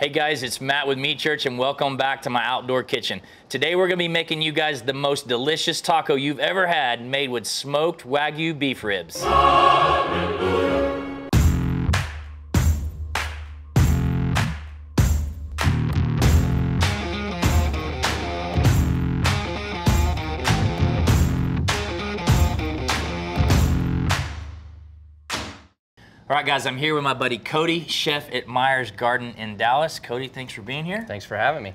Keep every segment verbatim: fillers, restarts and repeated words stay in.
Hey guys, it's Matt with Meat Church and welcome back to my outdoor kitchen. Today we're gonna be making you guys the most delicious taco you've ever had, made with smoked Wagyu beef ribs. All right, guys, I'm here with my buddy Cody, chef at Meyers Garden in Dallas. Cody, thanks for being here. Thanks for having me.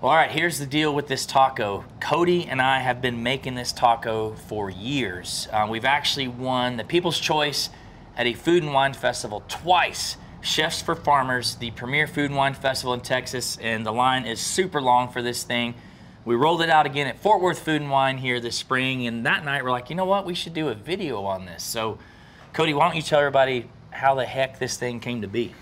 Well, all right, here's the deal with this taco. Cody and I have been making this taco for years. Uh, we've actually won the People's Choice at a food and wine festival twice. Chefs for Farmers, the premier food and wine festival in Texas, and the line is super long for this thing. We rolled it out again at Fort Worth Food and Wine here this spring, and that night we're like, you know what, we should do a video on this. So, Cody, why don't you tell everybody how the heck this thing came to be?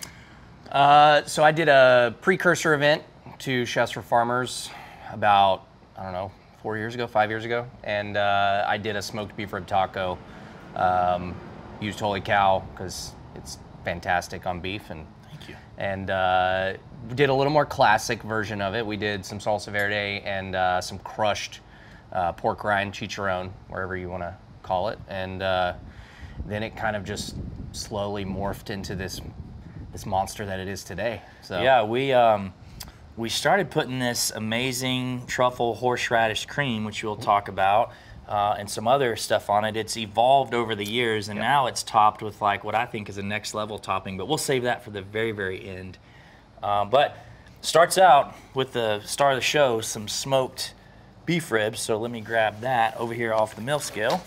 Uh, so I did a precursor event to Chefs for Farmers about, I don't know, four years ago, five years ago. And uh, I did a smoked beef rib taco, um, used Holy Cow because it's fantastic on beef. And, thank you. And uh, did a little more classic version of it. We did some salsa verde and uh, some crushed uh, pork rind, chicharron, wherever you want to call it. And uh, then it kind of just slowly morphed into this this monster that it is today. So yeah, we um, we started putting this amazing truffle horseradish cream, which we'll talk about, uh, and some other stuff on it. It's evolved over the years, and yep. Now it's topped with like what I think is a next level topping, but we'll save that for the very, very end. Uh, but starts out with the star of the show, some smoked beef ribs. So let me grab that over here off the mill scale.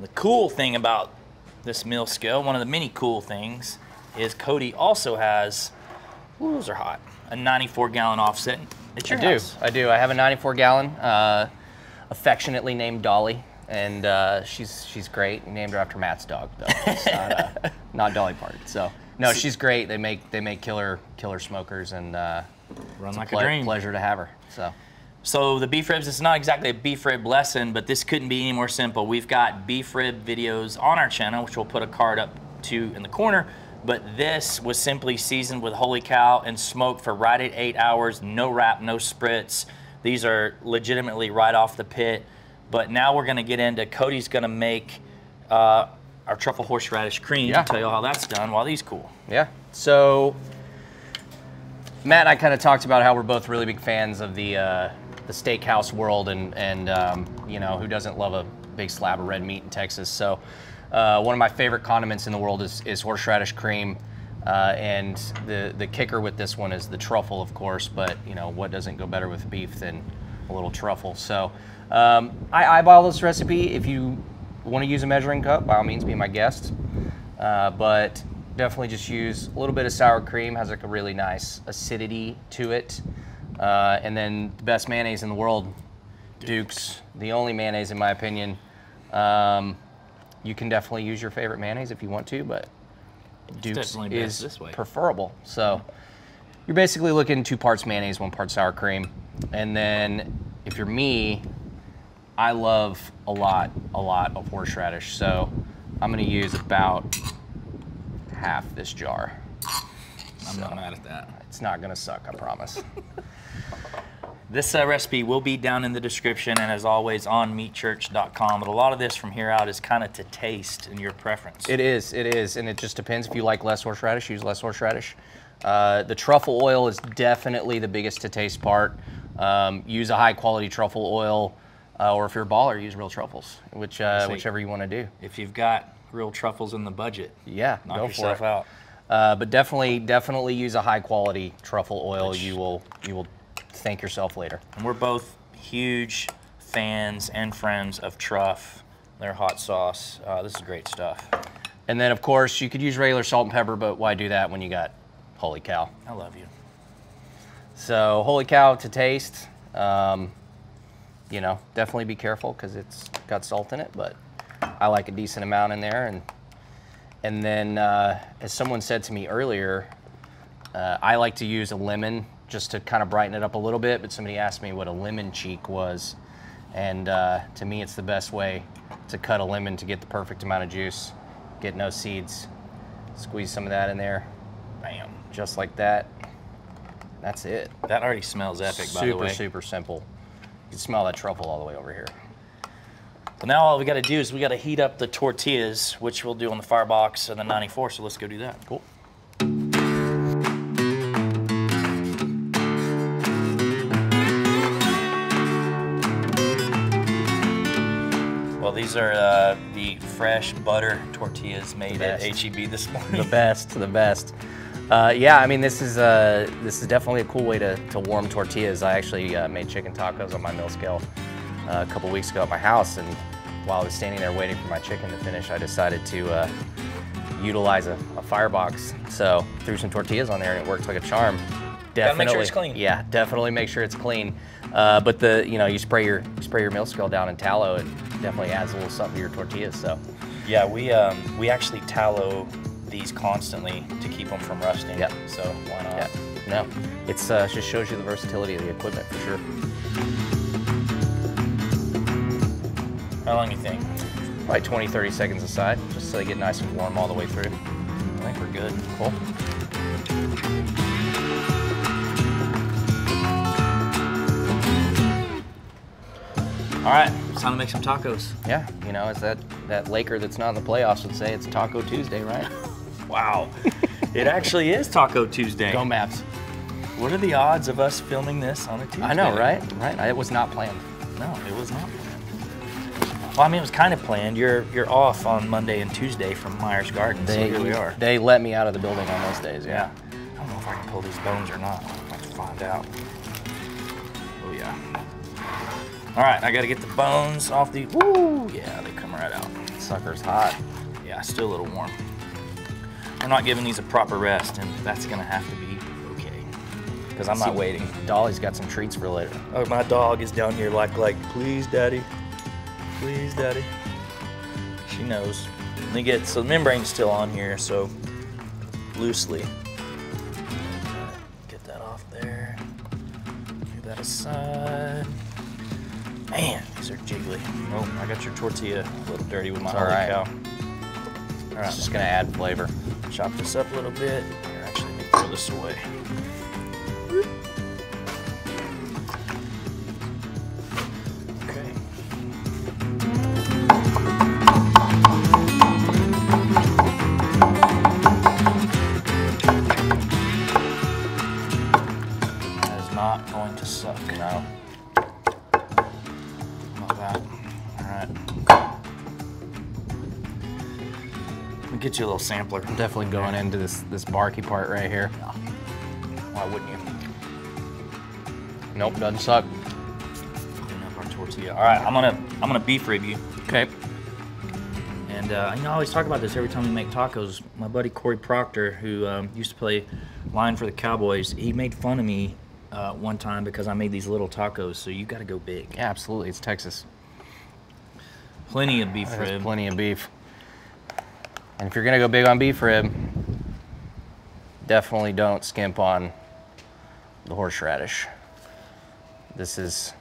The cool thing about this meal scale, one of the many cool things, is Cody also has, ooh, those are hot, a ninety-four gallon offset at your I house. do, I do. I have a ninety-four gallon, uh, affectionately named Dolly, and uh, she's she's great. We named her after Matt's dog, though. It's not, uh, not Dolly Park. So no, she's great. They make they make killer killer smokers, and uh, run it's like a, ple a dream. Pleasure to have her. So. So the beef ribs, it's not exactly a beef rib lesson, but this couldn't be any more simple. We've got beef rib videos on our channel, which we'll put a card up to in the corner, but this was simply seasoned with Holy Cow and smoked for right at eight hours, no wrap, no spritz. These are legitimately right off the pit, but now we're gonna get into, Cody's gonna make uh, our truffle horseradish cream. Yeah. I'll tell you how that's done while these cool. Yeah, so Matt and I kind of talked about how we're both really big fans of the uh, the steakhouse world, and, and um, you know, who doesn't love a big slab of red meat in Texas? So uh, one of my favorite condiments in the world is, is horseradish cream. Uh, and the, the kicker with this one is the truffle, of course, but you know, what doesn't go better with beef than a little truffle? So um, I eyeball this recipe. If you want to use a measuring cup, by all means, be my guest. Uh, but definitely just use a little bit of sour cream, has like a really nice acidity to it. Uh, and then the best mayonnaise in the world, Dukes, the only mayonnaise in my opinion. Um, you can definitely use your favorite mayonnaise if you want to, but Dukes is this way. preferable. So you're basically looking two parts mayonnaise, one part sour cream. And then if you're me, I love a lot, a lot of horseradish. So I'm gonna use about half this jar. I'm so not mad at that. It's not gonna suck, I promise. This uh, recipe will be down in the description, and as always on meat church dot com. But a lot of this from here out is kind of to taste and your preference. It is, it is, and it just depends. If you like less horseradish, use less horseradish. Uh, the truffle oil is definitely the biggest to taste part. Um, use a high quality truffle oil, uh, or if you're a baller, use real truffles, which uh, See, whichever you want to do. If you've got real truffles in the budget, yeah, knock go yourself for it. out. Uh, but definitely, definitely use a high quality truffle oil. Which, you will, you will thank yourself later. And we're both huge fans and friends of Truff, their hot sauce. Uh, this is great stuff. And then of course, you could use regular salt and pepper, but why do that when you got Holy Cow? I love you. So Holy Cow to taste. Um, you know, definitely be careful because it's got salt in it, but I like a decent amount in there. And And then, uh, as someone said to me earlier, uh, I like to use a lemon just to kind of brighten it up a little bit, but somebody asked me what a lemon cheek was. And uh, to me, it's the best way to cut a lemon to get the perfect amount of juice. get no seeds. Squeeze some of that in there. Bam. Just like that. That's it. That already smells epic, super, by the way. Super, super simple. You can smell that truffle all the way over here. So now all we got to do is we got to heat up the tortillas, which we'll do on the firebox and the ninety-four, so let's go do that. Cool. Well, these are uh, the fresh butter tortillas made at H E B this morning. The best, the best. Uh, yeah, I mean, this is uh, this is definitely a cool way to, to warm tortillas. I actually uh, made chicken tacos on my mill scale uh, a couple weeks ago at my house, and while I was standing there waiting for my chicken to finish, I decided to uh, utilize a, a firebox. So threw some tortillas on there, and it worked like a charm. Definitely, gotta make sure it's clean. Yeah, definitely make sure it's clean. Uh, but the you know you spray your spray your mill scale down in tallow, it definitely adds a little something to your tortillas. So yeah, we um, we actually tallow these constantly to keep them from rusting. Yeah. So why not? Yep. No, it's uh, just shows you the versatility of the equipment for sure. How long do you think? Probably twenty, thirty seconds aside, just so they get nice and warm all the way through. I think we're good. Cool. All right, it's time to make some tacos. Yeah, you know, as that, that Laker that's not in the playoffs would say, it's Taco Tuesday, right? Wow, it actually is Taco Tuesday. Go Maps. What are the odds of us filming this on a Tuesday? I know, right? Right. It was not planned. No, it was not planned. Well, I mean, it was kind of planned. You're you're off on Monday and Tuesday from Meyers Garden, so here we are. They let me out of the building on those days, yeah. yeah. I don't know if I can pull these bones or not. I'll have to find out. Oh, yeah. All right, I got to get the bones off the, woo, yeah, they come right out. Sucker's hot. Yeah, still a little warm. We're not giving these a proper rest, and that's gonna have to be okay. Because I'm not waiting. Dolly's got some treats for later. Oh, my dog is down here like, like, please, Daddy, please, Daddy. She knows. And they get, so the membrane's still on here, so loosely. Get that off there. Get that aside. Man, these are jiggly. Oh, I got your tortilla a little dirty with my holy cow. All right, I'm just gonna add flavor. Chop this up a little bit. Here, actually, let me throw this away. Okay. That is not going to suck. No. Love that. All right. Get you a little sampler. I'm definitely going into this this barky part right here. No. Why wouldn't you? Nope, doesn't suck. Clean up our tortilla. All right, I'm gonna I'm gonna beef rib you. Okay. And uh, you know, I always talk about this every time we make tacos. My buddy Cory Proctor, who um, used to play line for the Cowboys, he made fun of me uh, one time because I made these little tacos. So you got to go big. Yeah, absolutely. It's Texas. Plenty of beef rib. There's plenty of beef. And if you're gonna go big on beef rib, definitely don't skimp on the horseradish. This is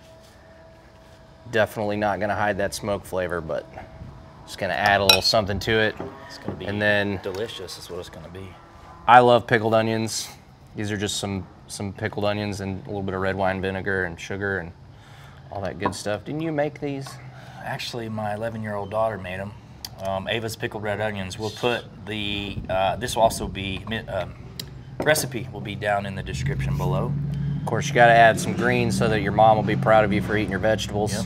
definitely not gonna hide that smoke flavor, but just gonna add a little something to it. It's gonna be and then, delicious is what it's gonna be. I love pickled onions. These are just some, some pickled onions and a little bit of red wine vinegar and sugar and all that good stuff. Didn't you make these? Actually, my eleven-year-old daughter made them. Um, Ava's pickled red onions. We'll put the, uh, this will also be, uh, recipe will be down in the description below. Of course, you gotta add some greens so that your mom will be proud of you for eating your vegetables. Yep.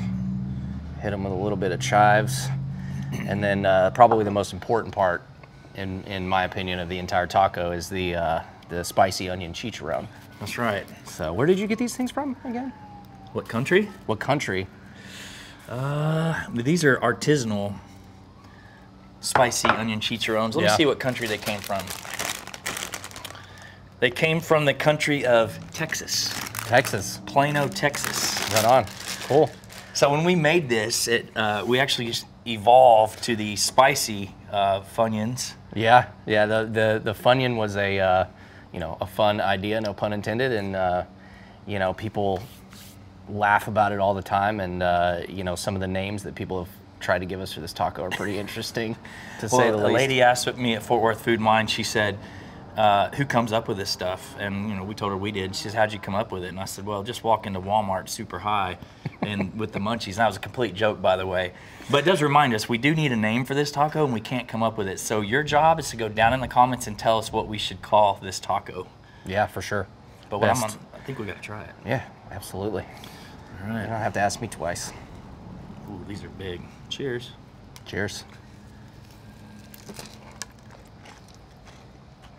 Hit them with a little bit of chives. And then uh, probably the most important part, in, in my opinion, of the entire taco is the, uh, the spicy onion chicharron. That's right. So where did you get these things from again? What country? What country? Uh, these are artisanal. Spicy onion chicharrones. Let yeah. me see what country they came from. They came from the country of Texas. Texas. Plano, Texas. Right on. Cool. So when we made this, it uh, we actually evolved to the spicy uh, Funyuns. Yeah, yeah. The the the Funyun was a uh, you know a fun idea, no pun intended, and uh, you know people laugh about it all the time, and uh, you know some of the names that people have tried to give us for this taco are pretty interesting, to well, say the least. A lady asked me at Fort Worth Food and Wine, she said, uh, who comes up with this stuff? And you know, we told her we did. She says, how'd you come up with it? And I said, well, just walk into Walmart super high and with the munchies. And that was a complete joke, by the way. But it does remind us, we do need a name for this taco and we can't come up with it. So your job is to go down in the comments and tell us what we should call this taco. Yeah, for sure. But what I'm on, I think we gotta try it. Yeah, absolutely. All right. You don't have to ask me twice. Ooh, these are big. Cheers. Cheers.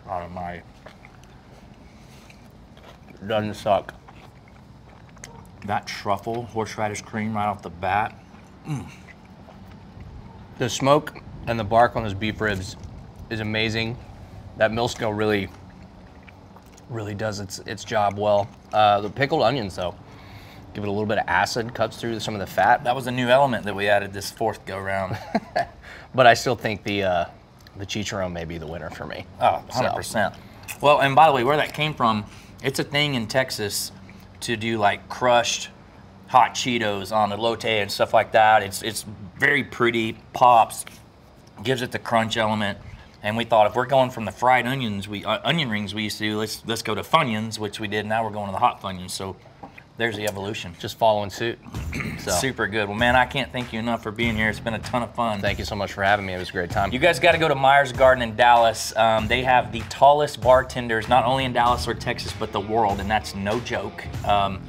Out of my. It doesn't suck. That truffle horseradish cream right off the bat. Mm. The smoke and the bark on those beef ribs is amazing. That mill scale really, really does its its job well. Uh, the pickled onions though. Give it a little bit of acid, cuts through some of the fat. That was a new element that we added this fourth go round. But I still think the uh, the chicharron may be the winner for me. Oh, one hundred percent. So. Well, and by the way, where that came from, it's a thing in Texas to do like crushed hot Cheetos on elote and stuff like that. It's, it's very pretty, pops, gives it the crunch element. And we thought if we're going from the fried onions, we uh, onion rings we used to do, let's, let's go to Funyuns, which we did. Now we're going to the hot Funyuns. So. There's the evolution. Just following suit. So. Super good. Well, man, I can't thank you enough for being here. It's been a ton of fun. Thank you so much for having me. It was a great time. You guys got to go to Meyers Garden in Dallas. Um, they have the tallest bartenders, not only in Dallas or Texas, but the world, and that's no joke. Um,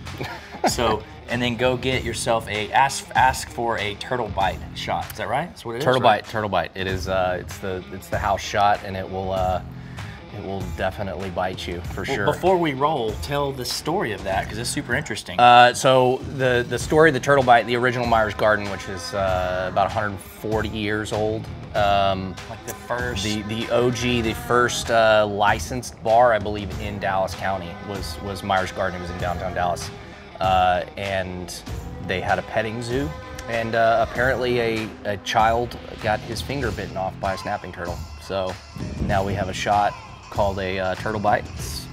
so, and then go get yourself a, ask ask for a turtle bite shot. Is that right? That's what it turtle is, bite, right? Turtle bite. It is, uh, it's the, it's the house shot, and it will, uh, it will definitely bite you, for sure. Well, before we roll, tell the story of that, because it's super interesting. Uh, so the, the story of the turtle bite, the original Meyers Garden, which is uh, about one hundred forty years old. Um, like the first? The, the O G, the first uh, licensed bar, I believe, in Dallas County was, was Meyers Garden. It was in downtown Dallas. Uh, and they had a petting zoo. And uh, apparently a, a child got his finger bitten off by a snapping turtle. So now we have a shot called a uh, turtle bite. It's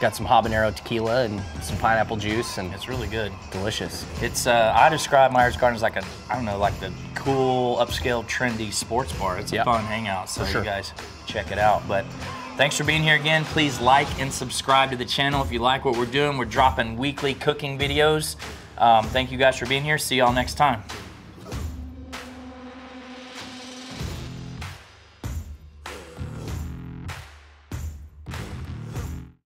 got some habanero tequila and some pineapple juice, and it's really good. Delicious. It's uh, I describe Meyers Garden as like a, I don't know, like the cool, upscale, trendy sports bar. It's a yep. fun hangout, so sure. You guys check it out. But thanks for being here again. Please like and subscribe to the channel if you like what we're doing. We're dropping weekly cooking videos. Um, thank you guys for being here. See y'all next time.